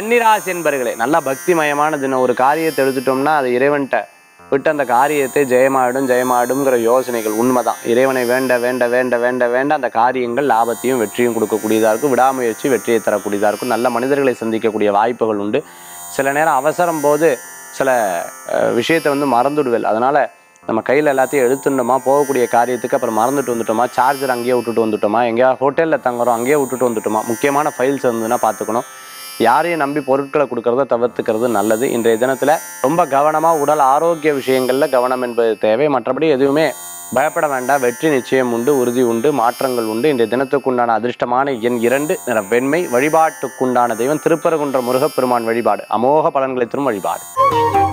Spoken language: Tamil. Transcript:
கன்னிராசி என்பர்களே, நல்லா பக்திமயமானதுன்னு ஒரு காரியத்தை எடுத்துட்டோம்னா அது இறைவன்கிட்ட விட்டு அந்த காரியத்தை ஜெயமாடும் ஜெயமாடுங்கிற யோசனைகள் உண்மைதான். இறைவனை வேண்ட வேண்ட வேண்ட வேண்ட வேண்ட அந்த காரியங்கள் லாபத்தையும் வெற்றியும் கொடுக்கக்கூடியதாக இருக்கும், விடாமுயற்சி வெற்றியை தரக்கூடியதாக இருக்கும், நல்ல மனிதர்களை சந்திக்கக்கூடிய வாய்ப்புகள் உண்டு. சில நேரம் அவசரம் போது சில விஷயத்தை மறந்துடுவேல், அதனால் நம்ம கையில் எல்லாத்தையும் எடுத்துட்டோமா, போகக்கூடிய காரியத்துக்கு அப்புறம் மறந்துட்டு வந்துட்டோமா, சார்ஜர் அங்கேயே விட்டுட்டு வந்துட்டோமா, எங்கேயா ஹோட்டலில் தங்குறோம் அங்கேயே விட்டுட்டு வந்துட்டோமா, முக்கியமான ஃபைல்ஸ் இருந்ததுன்னா பார்த்துக்கணும். யாரையும் நம்பி பொருட்களை கொடுக்கறத தவிர்த்துக்கிறது நல்லது. இன்றைய தினத்தில் ரொம்ப கவனமாக உடல் ஆரோக்கிய விஷயங்களில் கவனம் என்பது தேவை. மற்றபடி எதுவுமே பயப்பட வேண்டாம், வெற்றி நிச்சயம் உண்டு, உறுதி உண்டு, மாற்றங்கள் உண்டு. இன்றைய தினத்துக்குண்டான அதிர்ஷ்டமான எண் 2, வெண்மை. வழிபாட்டுக்குண்டான தெய்வம் திருப்பரங்குன்ற முருகப்பெருமான் வழிபாடு. அமோக பலன்களை தரும் வழிபாடு.